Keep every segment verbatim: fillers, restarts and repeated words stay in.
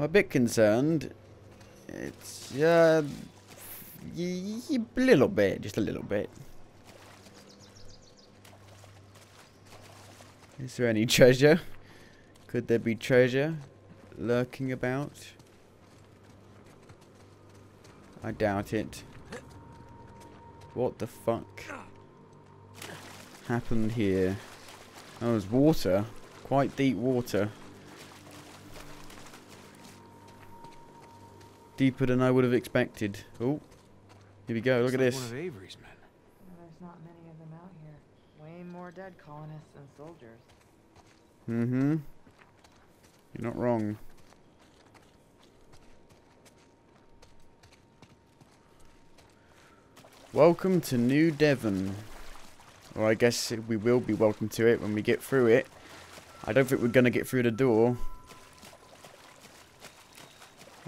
I'm a bit concerned. It's uh, a little bit, just a little bit. Is there any treasure? Could there be treasure lurking about? I doubt it. What the fuck happened here? Oh, there's water. Quite deep water. Deeper than I would have expected. Oh, here we go. Look at this. One of Avery's men. There's not many of them out here. Way more dead colonists than soldiers. Mm-hmm. You're not wrong. Welcome to New Devon. Or I guess we will be welcome to it when we get through it. I don't think we're going to get through the door.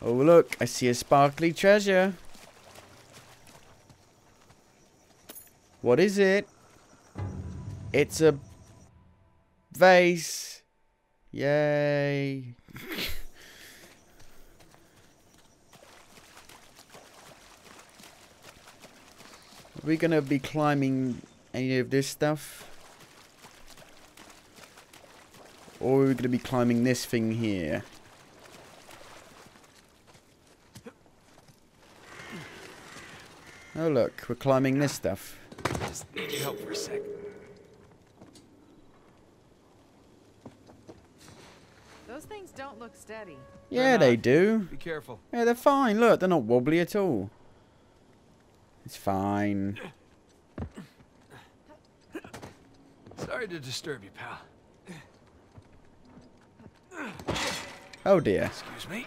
Oh look, I see a sparkly treasure. What is it? It's a vase. Yay. Are we gonna be climbing any of this stuff? Or are we gonna be climbing this thing here? Oh look, we're climbing this stuff. Just need your help for a sec. Those things don't look steady. Yeah, they do. Be careful. Yeah, they're fine. Look, they're not wobbly at all. It's fine. Sorry to disturb you, pal. Oh dear. Excuse me.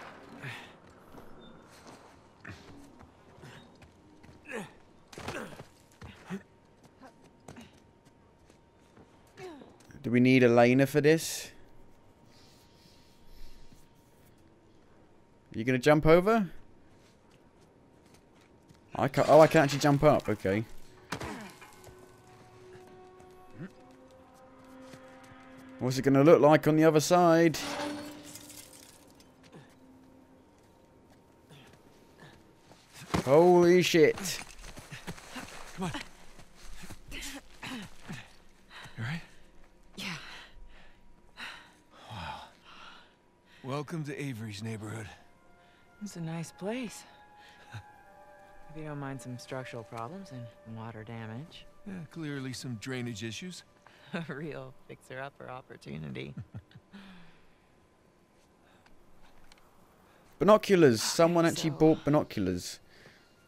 Do we need Elena for this? Are you gonna jump over? I can, oh, I can actually jump up. Okay. What's it going to look like on the other side? Holy shit. Come on. You alright? Yeah. Wow. Welcome to Avery's neighborhood. It's a nice place. If you don't mind some structural problems and water damage. Yeah, clearly some drainage issues. A real fixer-upper opportunity. Binoculars. Someone actually so, bought binoculars.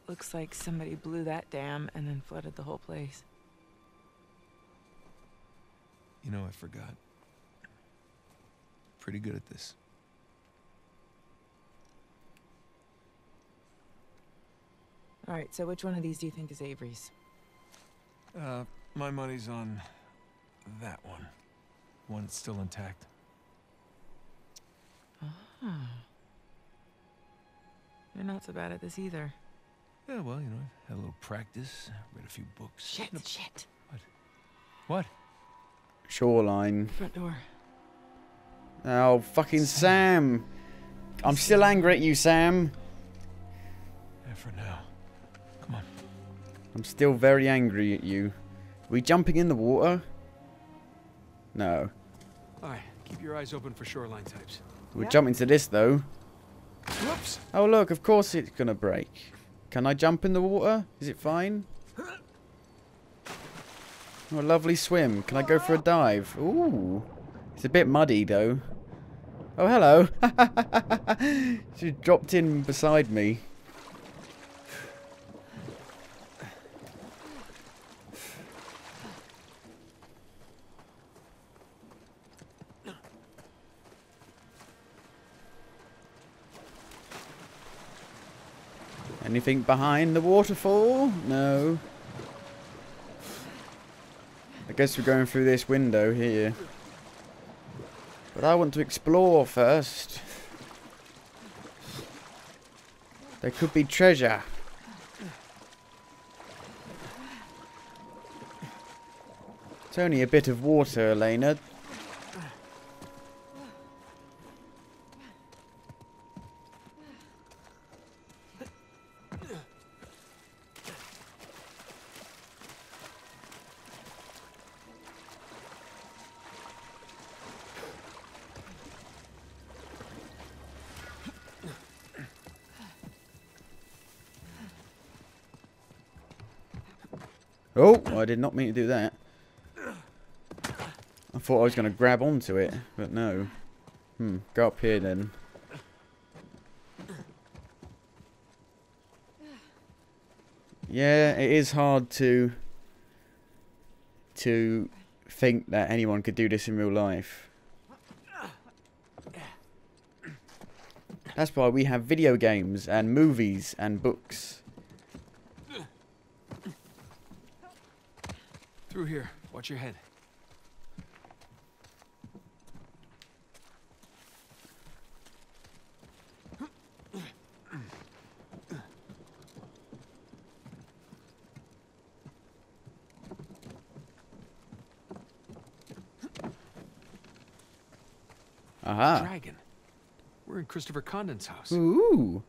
Looks like somebody blew that dam and then flooded the whole place. You know, I forgot. Pretty good at this. All right, so which one of these do you think is Avery's? Uh, my money's on that one. One that's still intact. Ah. You're not so bad at this either. Yeah, well, you know, I've had a little practice, read a few books. Shit, no. shit. What? What? Shoreline. Front door. Oh, fucking Sam. Sam. I'm Sam. still angry at you, Sam. Yeah, for now. I'm still very angry at you. Are we jumping in the water? No. Alright, keep your eyes open for shoreline types. We're yeah. jumping to this though. Whoops. Oh look, of course it's gonna break. Can I jump in the water? Is it fine? Oh, a lovely swim. Can I go for a dive? Ooh. It's a bit muddy though. Oh, hello. She dropped in beside me. Anything behind the waterfall? No. I guess we're going through this window here. But I want to explore first. There could be treasure. It's only a bit of water, Elena. Oh, I did not mean to do that. I thought I was going to grab onto it, but no. Hmm, go up here then. Yeah, it is hard to to think that anyone could do this in real life. That's why we have video games and movies and books. Through here. Watch your head. Aha. Dragon. We're in Christopher Condon's house. Ooh.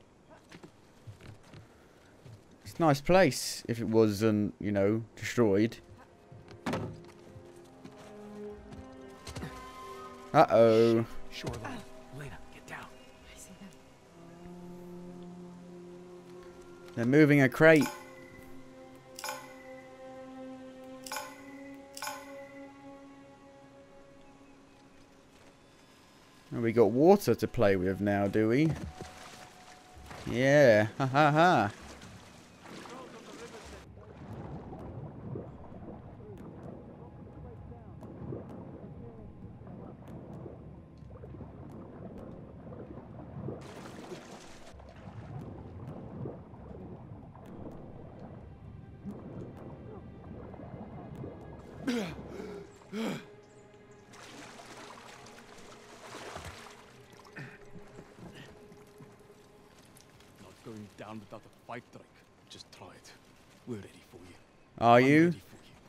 It's a nice place if it wasn't, you know, destroyed. Uh-oh. Sure, Elena, get down. I see them. They're moving a crate. And we got water to play with now, do we? Yeah. Ha ha ha. Are you?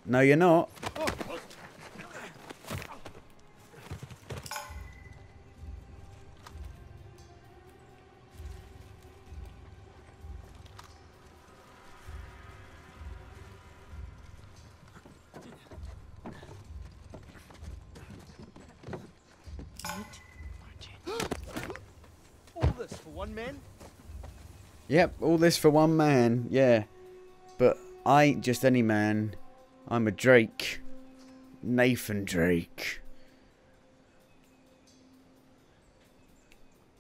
No, you're not. All this for one man? Yep, all this for one man, yeah. But I ain't just any man. I'm a Drake. Nathan Drake.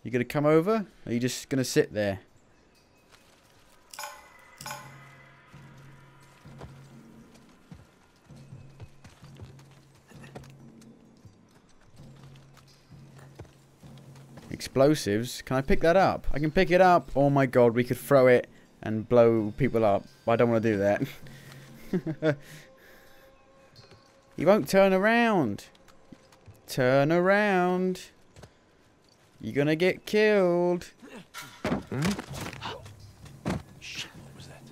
You gonna come over? Or are you just gonna sit there? Explosives? Can I pick that up? I can pick it up. Oh my god, we could throw it and blow people up. I don't want to do that. You won't turn around. Turn around. You're gonna get killed. Hmm? Shit, what was that?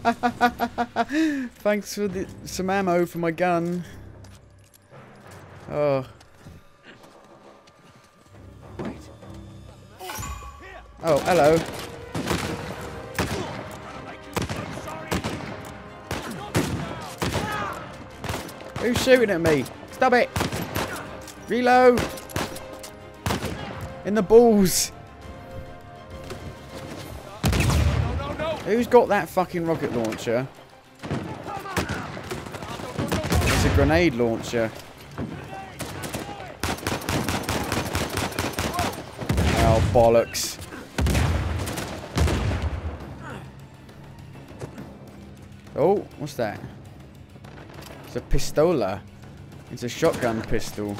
Got a man down over here. We know. Thanks for the, some ammo for my gun. Oh. Oh, hello. Who's shooting at me? Stop it! Reload! In the balls! No, no, no. Who's got that fucking rocket launcher? It's a grenade launcher. Oh, bollocks. Oh, what's that? It's a pistola. It's a shotgun pistol.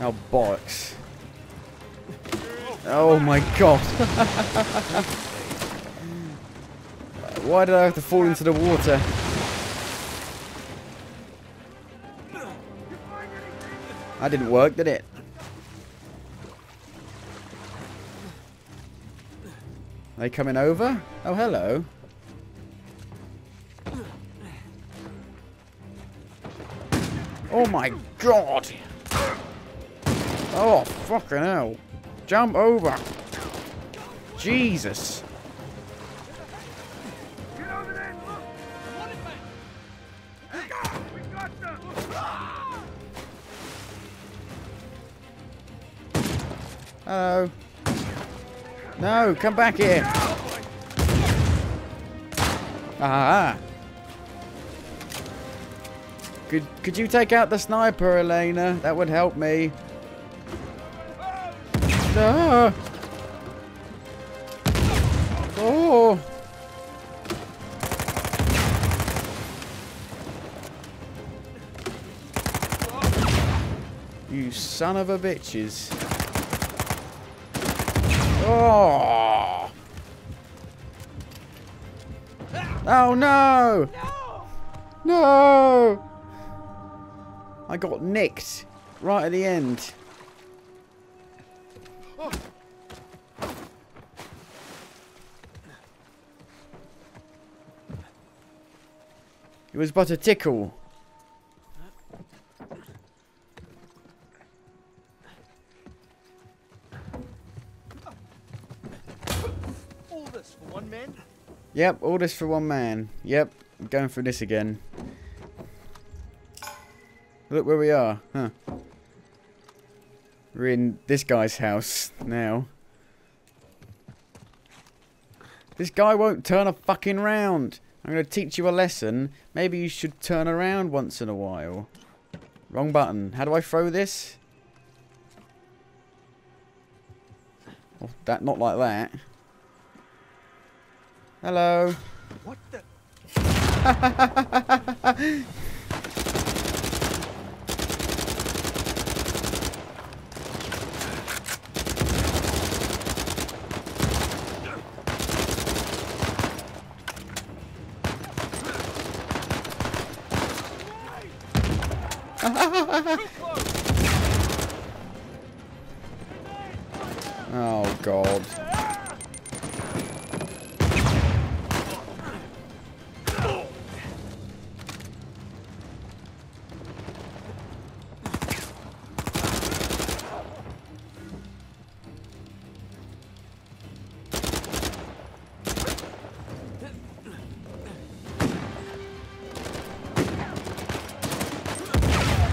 Oh, bollocks. Oh my god. Why did I have to fall into the water? That didn't work, did it? Are they coming over? Oh, hello. Oh my god! Oh, fucking hell. Jump over! Jesus! Hello. No, come back here. Ah. Could, could you take out the sniper, Elena? That would help me. Ah. Oh. You son of a bitches. Oh. Oh no. No. No. I got nicked right at the end. It was but a tickle. All this for one man? Yep, all this for one man. Yep, I'm going through this again. Look where we are, huh? We're in this guy's house now. This guy won't turn a fucking round. I'm going to teach you a lesson. Maybe you should turn around once in a while. Wrong button. How do I throw this? Oh, that, not like that. Hello. What the... Oh, God.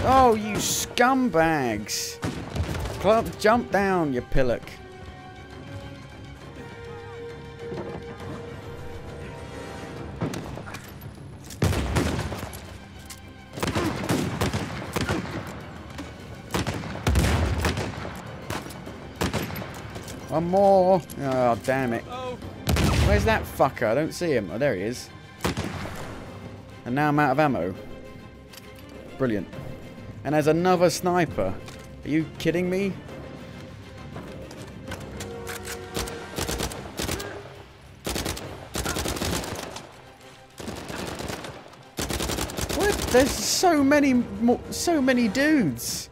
Oh, you scumbags. Club, jump down, you pillock. One more. Oh, damn it. Where's that fucker? I don't see him. Oh, there he is. And now I'm out of ammo. Brilliant. And there's another sniper. Are you kidding me? What? There's so many more, so many dudes.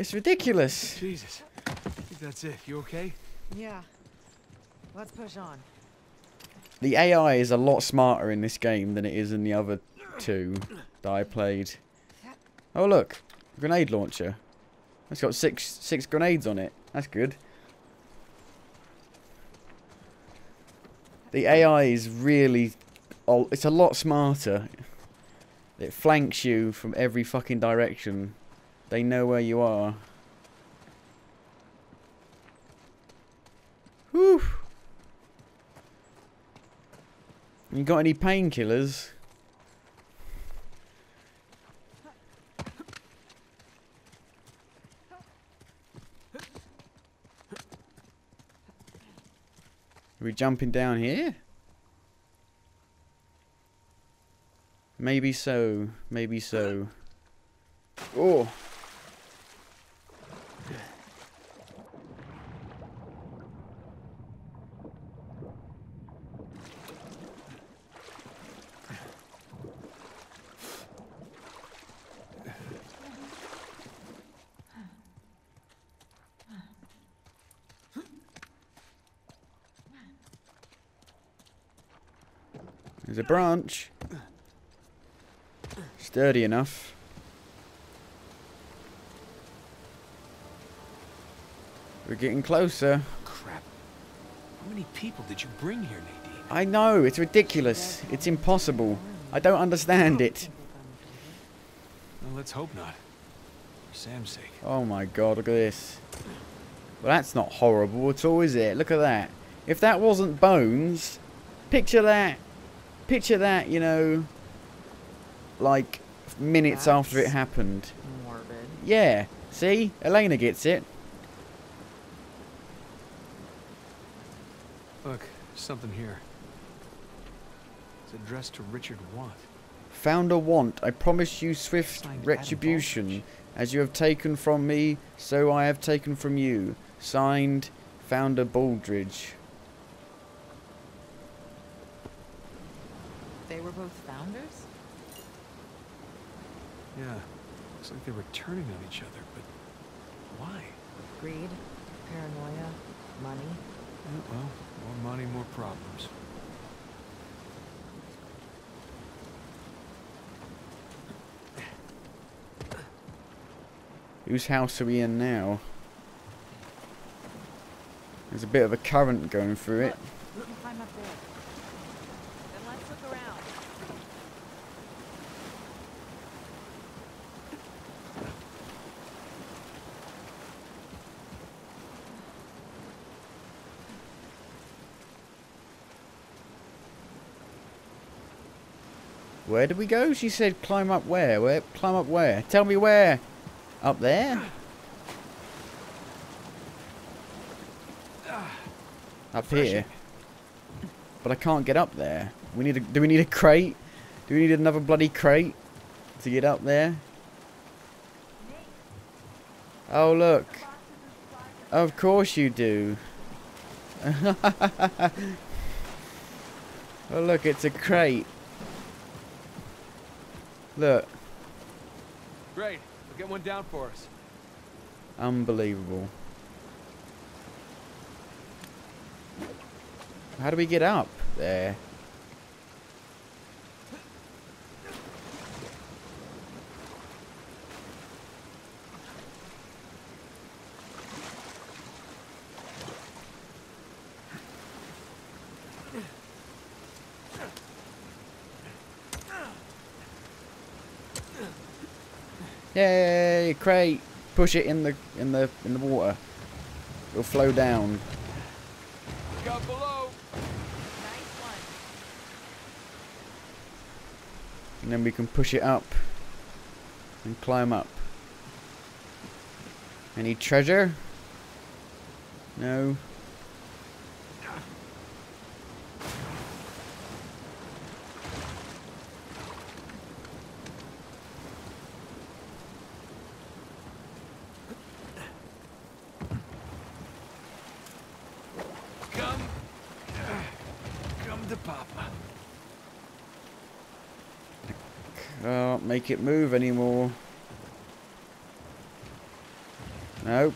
It's ridiculous. Jesus. I think that's it. You okay? Yeah. Let's push on. The A I is a lot smarter in this game than it is in the other two that I played. Oh look, grenade launcher. It's got six six grenades on it. That's good. The A I is really, oh, it's a lot smarter. It flanks you from every fucking direction. They know where you are. Whew. You got any painkillers? Are we jumping down here? Maybe so. Maybe so. Oh! There's a branch. Sturdy enough. We're getting closer. Crap. How many people did you bring here, Nadine? I know, it's ridiculous. It's impossible. I don't understand it. Well, let's hope not. For Sam's sake. Oh my God, look at this. Well, that's not horrible at all, is it? Look at that. If that wasn't bones, picture that, picture that, you know, like minutes That's after it happened. Morbid. Yeah, see? Elena gets it. Look, something here. It's addressed to Richard Watt. Founder Want, I promise you swift retribution. As you have taken from me, so I have taken from you. Signed, Founder Baldridge. They were both founders? Yeah. Looks like they were turning on each other, but why? Greed, paranoia, money. Yeah, well, more money, more problems. Whose house are we in now? There's a bit of a current going through it. Look, we can climb up there. Then let's look around. Where do we go? She said climb up where? Where? Climb up where? Tell me where. Up there? Up here? But I can't get up there. We need a, do we need a crate? Do we need another bloody crate to get up there? Oh look. Of course you do. Oh look, it's a crate. Look. Great. Get one down for us. Unbelievable. How do we get up there? Yay, crate! Push it in the in the in the water. It'll flow down. Got below. Nice one. And then we can push it up and climb up. Any treasure? No. Can't make it move anymore. Nope.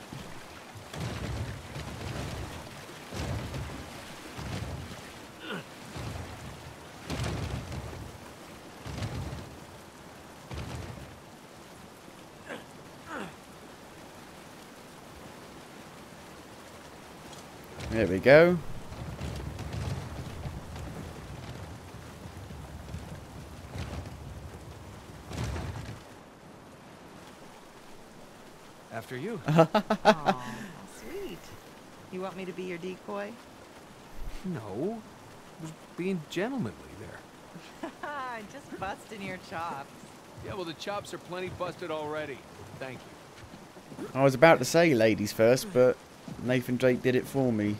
There we go. After you. Aww, sweet. You want me to be your decoy? No. I was being gentlemanly there. Just busting your chops. Yeah, well, the chops are plenty busted already. Thank you. I was about to say ladies first, but Nathan Drake did it for me.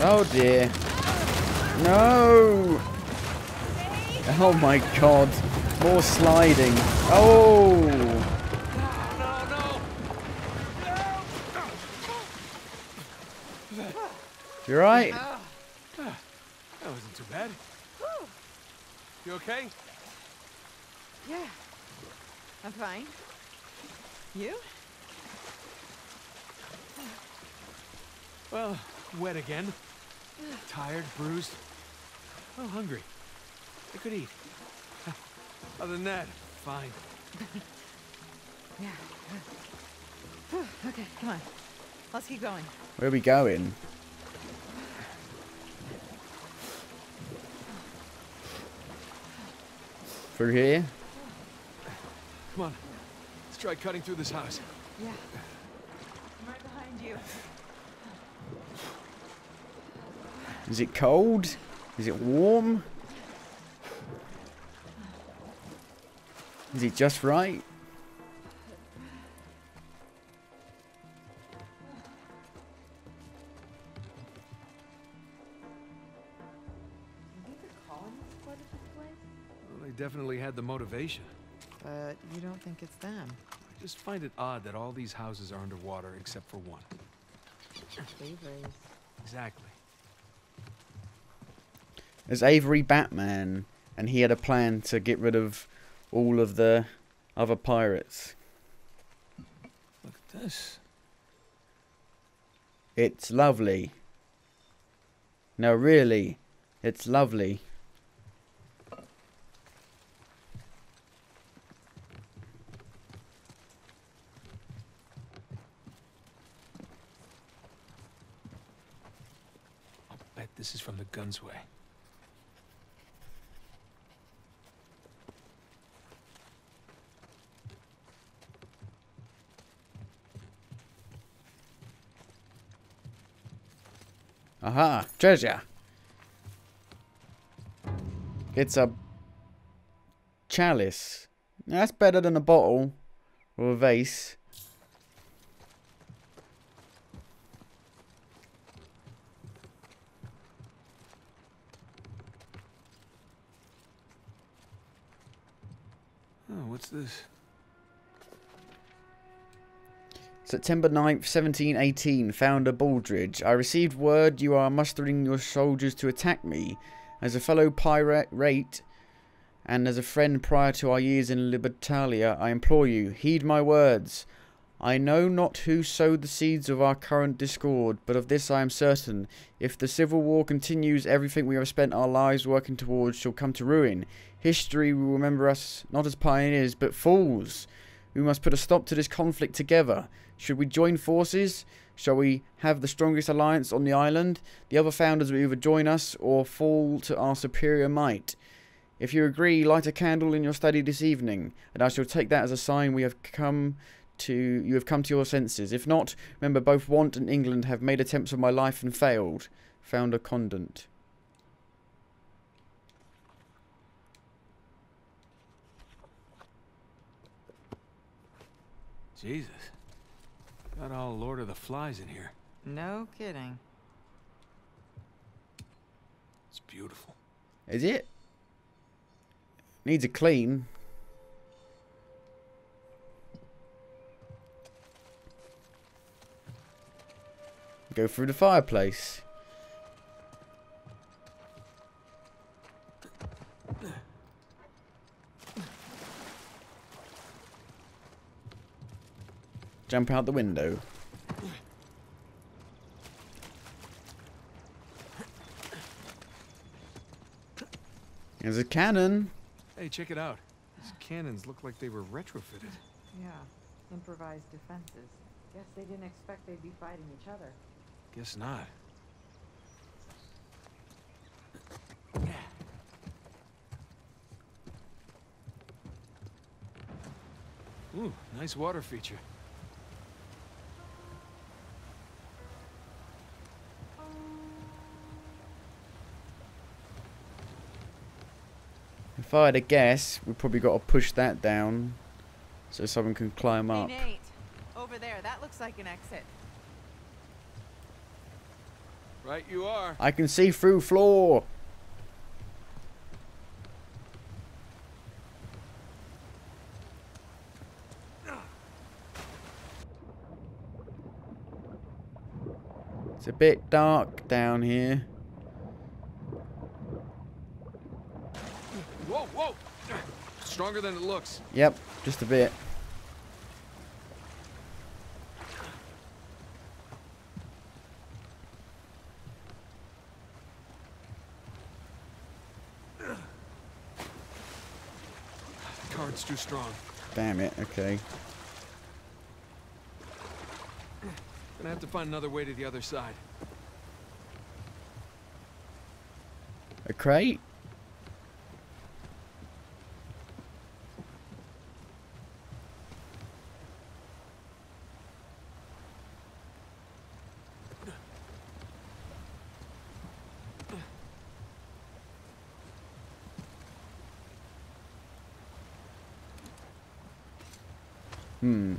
Oh, dear. No! Oh my god. More sliding. Oh! No, no, no. No. You alright? That wasn't too bad. You okay? Yeah. I'm fine. You? Well, wet again. Tired, bruised. Oh, hungry. I could eat. Other than that, fine. Yeah. Okay, come on. Let's keep going. Where are we going? Through here? Come on. Let's try cutting through this house. Yeah. I'm right behind you. Is it cold? Is it warm? Is it just right? Definitely had the motivation. But you don't think it's them? I just find it odd that all these houses are underwater except for one. Avery. Exactly. There's Avery Batman, and he had a plan to get rid of all of the other pirates. Look at this. It's lovely. No, really, it's lovely. This is from the gun's way. Aha, treasure. It's a chalice. That's better than a bottle or a vase. What's this? September ninth, seventeen eighteen, Founder Baldridge. I received word you are mustering your soldiers to attack me. As a fellow pirate and as a friend prior to our years in Libertalia, I implore you, heed my words. I know not who sowed the seeds of our current discord, but of this I am certain. If the civil war continues, everything we have spent our lives working towards shall come to ruin. History will remember us not as pioneers, but fools. We must put a stop to this conflict together. Should we join forces? Shall we have the strongest alliance on the island? The other founders will either join us or fall to our superior might. If you agree, light a candle in your study this evening, and I shall take that as a sign we have come... To, you have come to your senses. If not, remember both Want and England have made attempts on my life and failed. Founder Condent. Jesus. Got all Lord of the Flies in here. No kidding. It's beautiful. Is it? Needs a clean. Go through the fireplace. Jump out the window. There's a cannon. Hey, check it out. These cannons look like they were retrofitted. Yeah, improvised defenses. Guess they didn't expect they'd be fighting each other. Guess not. Ooh, nice water feature. If I had a guess, we've probably got to push that down so someone can climb up. Hey, Nate. Over there, that looks like an exit. Right you are. I can see through floor. It's a bit dark down here. Whoa, whoa. Stronger than it looks. Yep, just a bit. It's too strong. Damn it, okay. Gonna have to find another way to the other side. A crate? Hmm.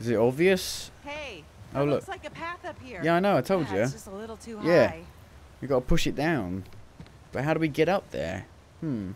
Is it obvious? Hey. Oh look. Looks like a path up here. Yeah, I know. I told yeah, you. It's just a little too yeah. high. We gotta push it down. But how do we get up there? Hmm.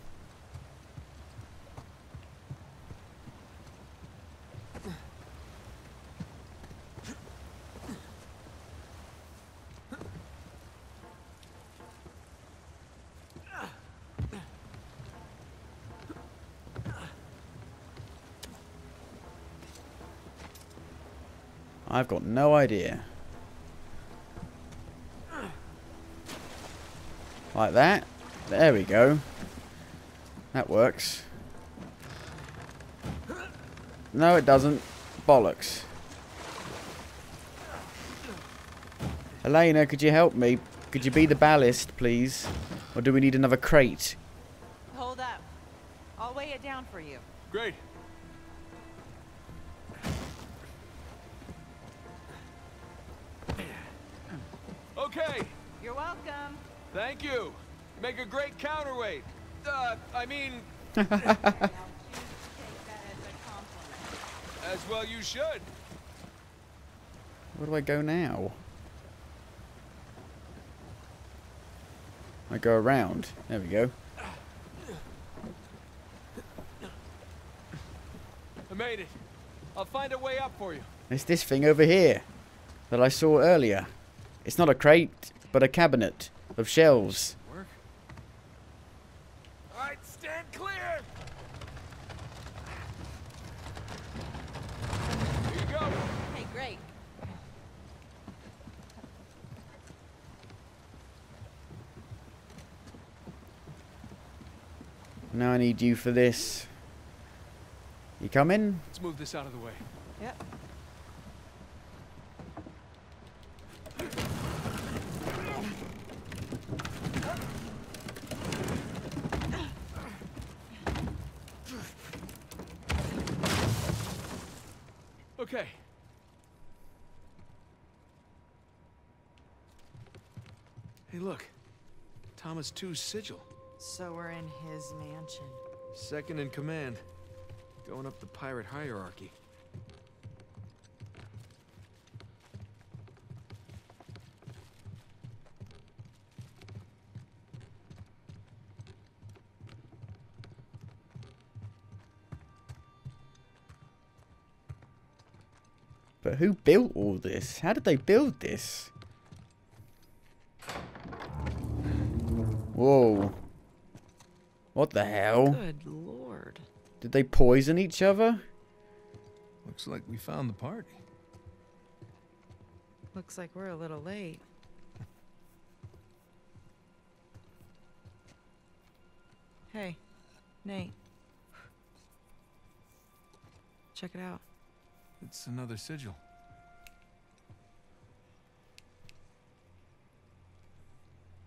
I've got no idea. Like that. There we go. That works. No, it doesn't. Bollocks. Elena, could you help me? Could you be the ballast, please? Or do we need another crate? Hold up. I'll weigh it down for you. Great. Okay. You're welcome. Thank you. Make a great counterweight. Uh, I mean... As well you should. Where do I go now? I go around. There we go. I made it. I'll find a way up for you. It's this thing over here that I saw earlier. It's not a crate, but a cabinet of shelves. Work. All right, stand clear. Here you go. Hey, great. Now I need you for this. You coming? Let's move this out of the way. Yep. Okay. Hey, look. Thomas Tew's sigil. So we're in his mansion. Second in command. Going up the pirate hierarchy. But who built all this? How did they build this? Whoa. What the hell? Good lord. Did they poison each other? Looks like we found the party. Looks like we're a little late. Hey, Nate. Check it out. It's another sigil.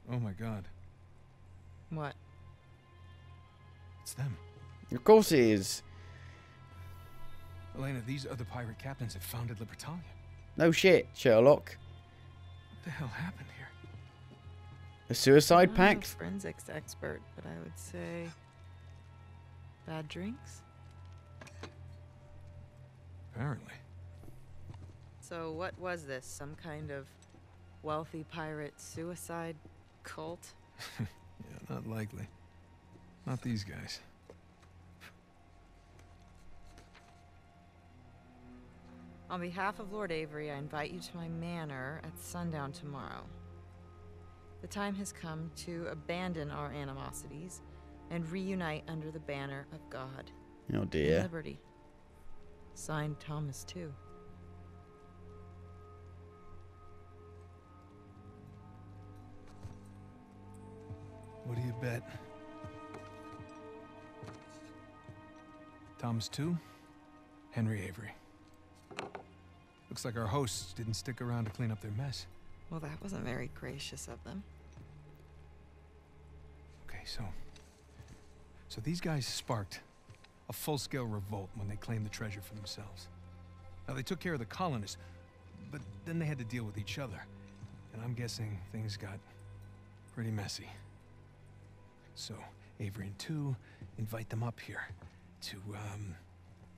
Oh my god. What? It's them. Of course it is. Elena, these other pirate captains have founded Libertalia. No shit, Sherlock. What the hell happened here? A suicide I'm pact? I'm a forensics expert, but I would say... bad drinks? Apparently. So what was this? Some kind of wealthy pirate suicide cult? Yeah, not likely. Not these guys. On behalf of Lord Avery, I invite you to my manor at sundown tomorrow. The time has come to abandon our animosities and reunite under the banner of God. Oh dear. And liberty. Signed, Thomas Tew. What do you bet? Thomas Tew, Henry Avery. Looks like our hosts didn't stick around to clean up their mess. Well, that wasn't very gracious of them. Okay, so... So these guys sparked a full-scale revolt when they claimed the treasure for themselves. Now, they took care of the colonists, but then they had to deal with each other. And I'm guessing things got pretty messy. So, Avery and Tew invite them up here to, um,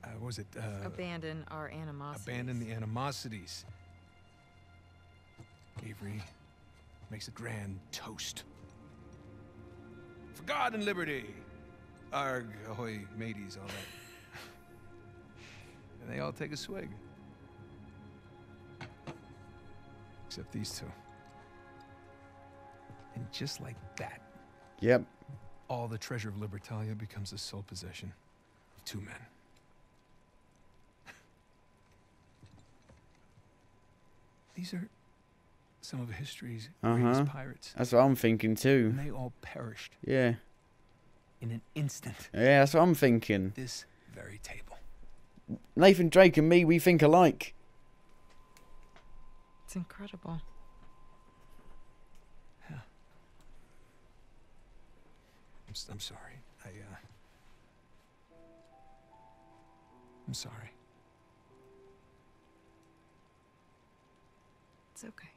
uh, what was it? Uh, abandon our animosities. Abandon the animosities. Avery makes a grand toast. For God and liberty! Arg, ahoy, mateys, all that. And they all take a swig. Except these two. And just like that. Yep. All the treasure of Libertalia becomes the sole possession of two men. These are some of history's uh-huh. greatest pirates. That's what I'm thinking too. And they all perished. Yeah. In an instant. Yeah, that's what I'm thinking. This very table. Nathan Drake and me, we think alike. It's incredible. Yeah. I'm, I'm sorry. I, uh... I'm sorry. It's okay.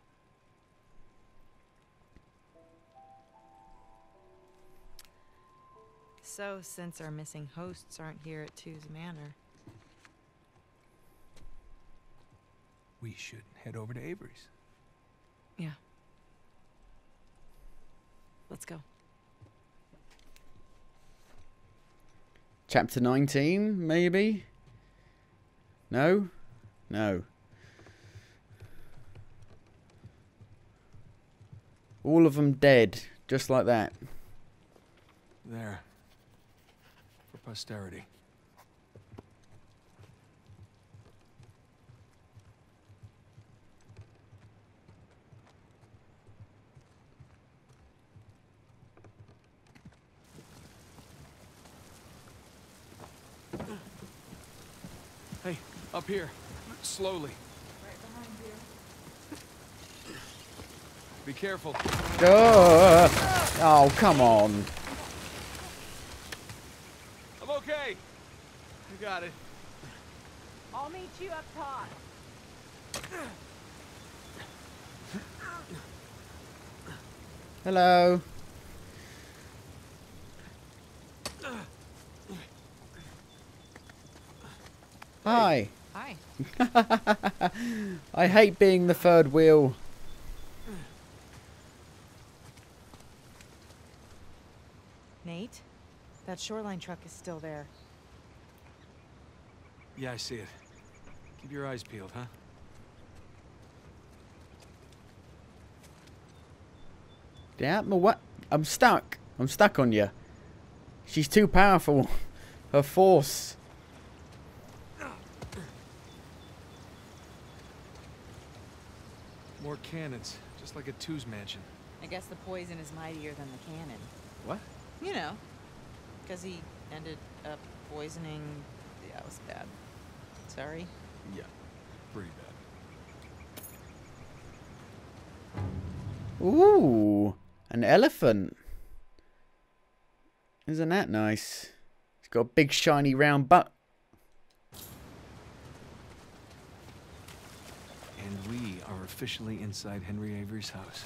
So, since our missing hosts aren't here at Tew's Manor, we should head over to Avery's. Yeah. Let's go. Chapter nineteen, maybe? No? No. All of them dead, just like that. There. For posterity. Hey, up here. Slowly. Right behind you. Be careful. Oh, oh come on. I'm okay. I got it. I'll meet you up top. Hello. Hi. Hi. I hate being the third wheel. Nate, that shoreline truck is still there. Yeah, I see it. Keep your eyes peeled, huh? Yeah, my what? I'm stuck. I'm stuck on you. She's too powerful. Her force. More cannons, just like a Tew's mansion. I guess the poison is mightier than the cannon. What? You know, because he ended up poisoning. Yeah, it was bad. Sorry. Yeah, pretty bad. Ooh, an elephant. Isn't that nice? It's got a big shiny round butt. And we are officially inside Henry Avery's house.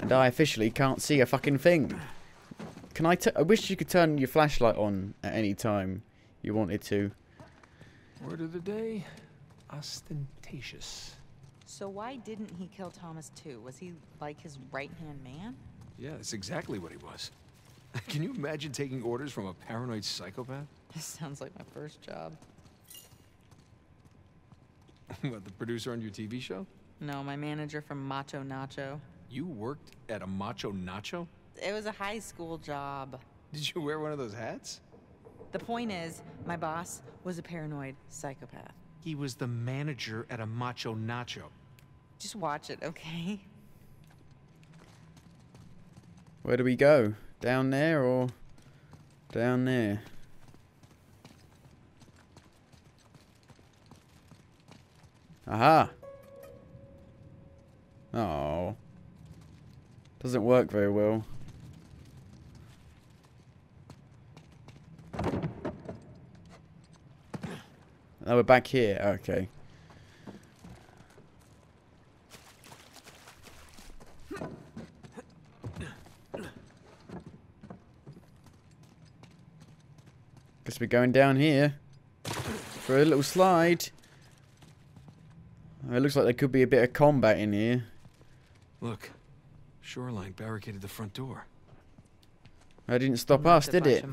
And I officially can't see a fucking thing. Can I? T I wish you could turn your flashlight on at any time you wanted to. Word of the day: ostentatious. So why didn't he kill Thomas Tew? Was he like his right-hand man? Yeah, that's exactly what he was. Can you imagine taking orders from a paranoid psychopath? This sounds like my first job. What, the producer on your T V show? No, my manager from Macho Nacho. You worked at a Macho Nacho? It was a high school job. Did you wear one of those hats? The point is, my boss was a paranoid psychopath. He was the manager at a Macho Nacho. Just watch it, okay? Where do we go? Down there or down there? Aha! Oh. Doesn't work very well. Now we're back here. Okay. Guess we're going down here for a little slide. It looks like there could be a bit of combat in here. Look, Shoreline barricaded the front door. That didn't stop us, did it?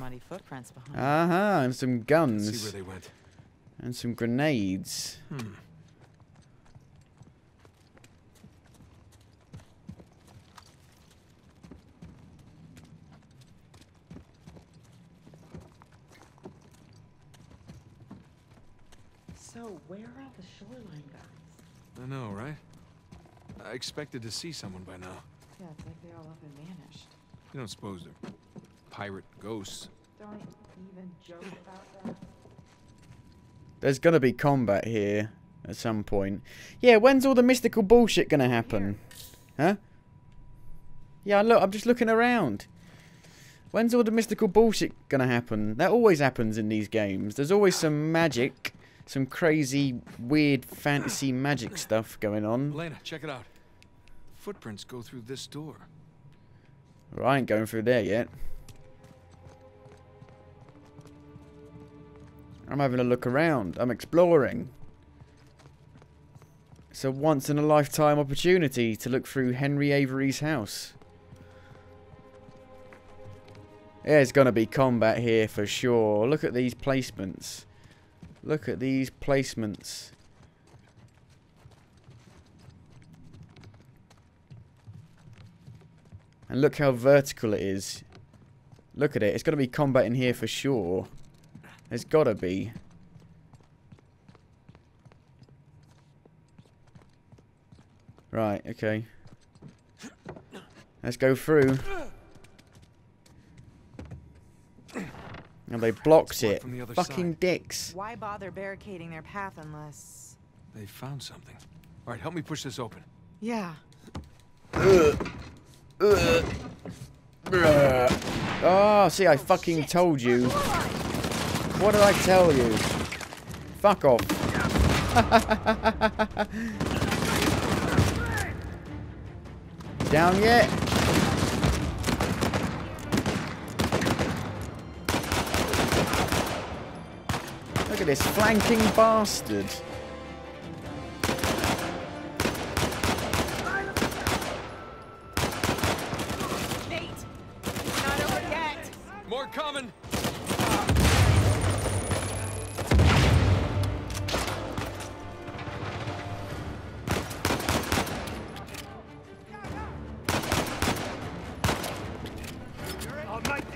Aha, and some guns. See where they went. And some grenades. Hmm. So, where are the Shoreline guys? I know, right? I expected to see someone by now. Yeah, it's like they all up and vanished. You don't suppose they're pirate ghosts? Don't even joke about that. There's gonna be combat here at some point. Yeah, when's all the mystical bullshit gonna happen? Huh? Yeah, look, I'm just looking around. When's all the mystical bullshit gonna happen? That always happens in these games. There's always some magic. Some crazy, weird, fantasy magic stuff going on. Elena, check it out. Footprints go through this door. Well, I ain't going through there yet. I'm having a look around. I'm exploring. It's a once-in-a-lifetime opportunity to look through Henry Avery's house. There's going to be combat here for sure. Look at these placements. Look at these placements. And look how vertical it is. Look at it. It's got to be combat in here for sure. There's got to be. Right, okay. Let's go through. And they blocked it. Fucking dicks. Why bother barricading their path unless they found something? All right, help me push this open. Yeah. Uh, uh, oh, see, I fucking oh, told you. What did I tell you? Fuck off. Down yet? Look at this flanking bastard. Nate, not over yet. More coming.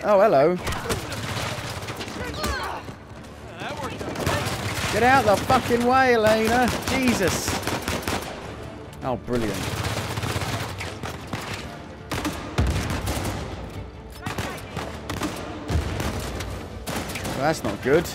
Oh, hello. Get out the fucking way, Elena! Jesus! Oh, brilliant. Well, that's not good.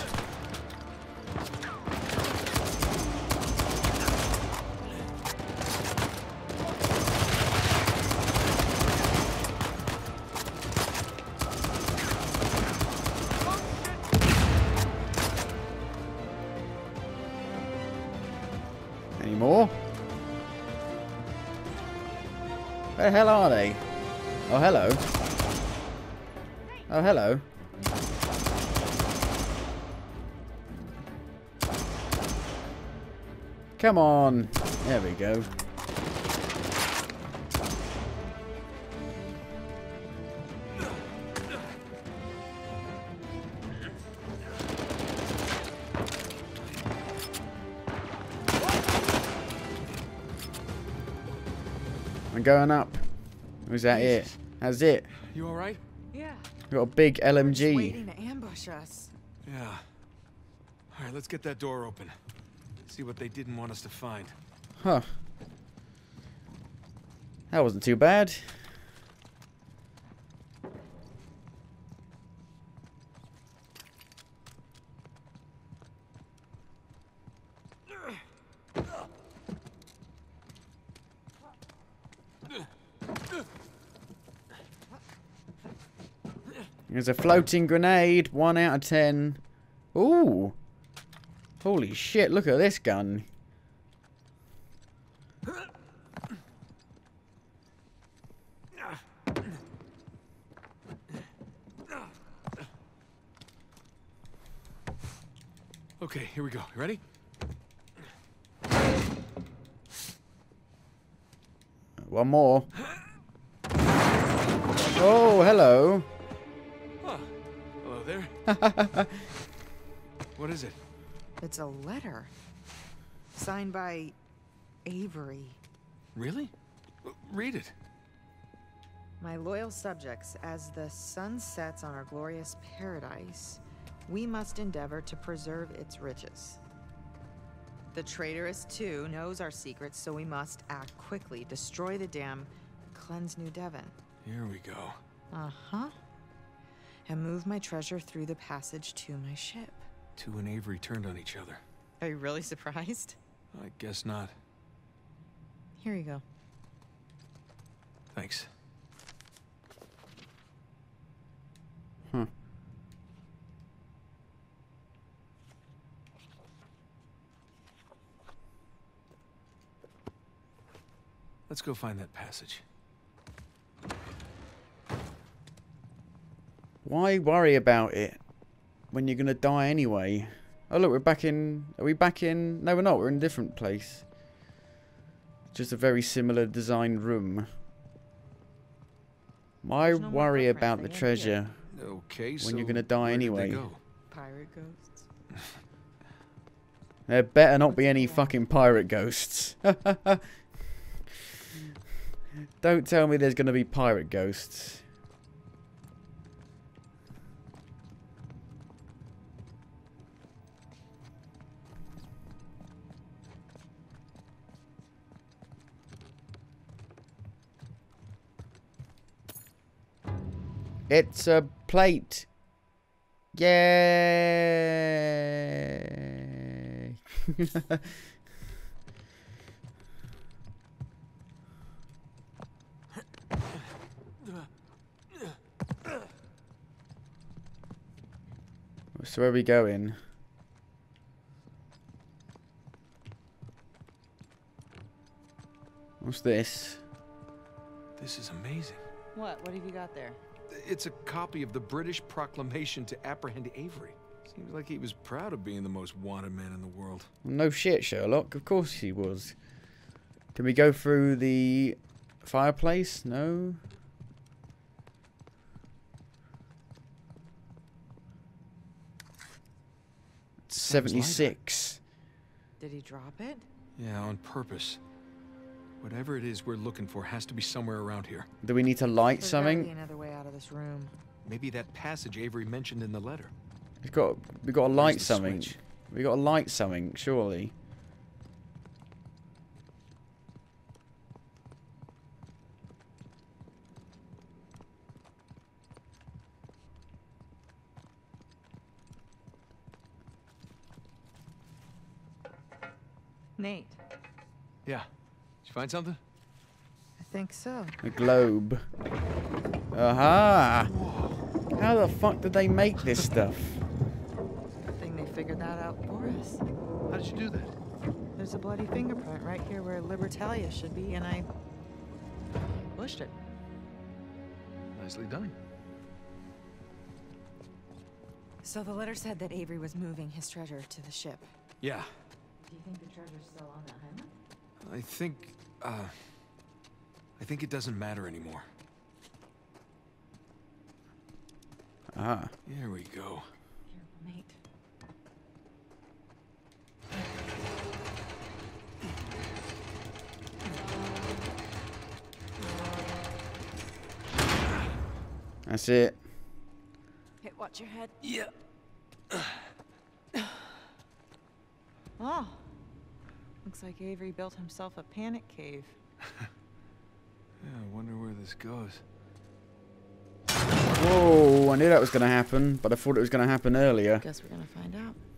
More? Where the hell are they? Oh, hello. Oh, hello. Come on. There we go. Going up. Was that it? That's it. You all right? Yeah. We got a big L M G. Waiting to ambush us. Yeah. All right, let's get that door open. See what they didn't want us to find. Huh. That wasn't too bad. There's a floating grenade, one out of ten. Ooh. Holy shit, look at this gun. Okay, here we go. You ready? One more. Oh, hello. Huh. Hello there. What is it? It's a letter. Signed by Avery. Really? Read it. My loyal subjects, as the sun sets on our glorious paradise, we must endeavor to preserve its riches. The traitorous Tew knows our secrets, so we must act quickly, destroy the dam, cleanse New Devon. Here we go. Uh-huh. And move my treasure through the passage to my ship. Tew and Avery turned on each other. Are you really surprised? I guess not. Here you go. Thanks. Huh. Let's go find that passage. Why worry about it when you're gonna die anyway? Oh look, we're back in... Are we back in... No, we're not. We're in a different place. Just a very similar designed room. Why no worry about the treasure okay, when so you're gonna die anyway? Go? Pirate ghosts. There better not be any fucking pirate ghosts. Don't tell me there's gonna be pirate ghosts. It's a plate. Yay! So where are we going? What's this? This is amazing. What? What have you got there? It's a copy of the British proclamation to apprehend Avery. Seems like he was proud of being the most wanted man in the world. No shit, Sherlock. Of course he was. Can we go through the fireplace? No. seventy-six. Did he drop it? Yeah, on purpose. Whatever it is we're looking for has to be somewhere around here. Do we need to light There's something? Gotta be another way out of this room. Maybe that passage Avery mentioned in the letter. We've got we got to light something. Switch? We got to light something, surely. Nate. Yeah. Did you find something? I think so. A globe. Aha! Whoa. How the fuck did they make this stuff? I think they figured that out for us. How did you do that? There's a bloody fingerprint right here where Libertalia should be, and I pushed it. Nicely done. So the letter said that Avery was moving his treasure to the ship. Yeah. Do you think the treasure's still on that island? I think, uh... I think it doesn't matter anymore. Ah. Here we go. Careful, Nate. That's it. Hit, watch your head. Yeah. Oh, looks like Avery built himself a panic cave. Yeah, I wonder where this goes. Whoa, I knew that was going to happen, but I thought it was going to happen earlier. Guess we're going to find out.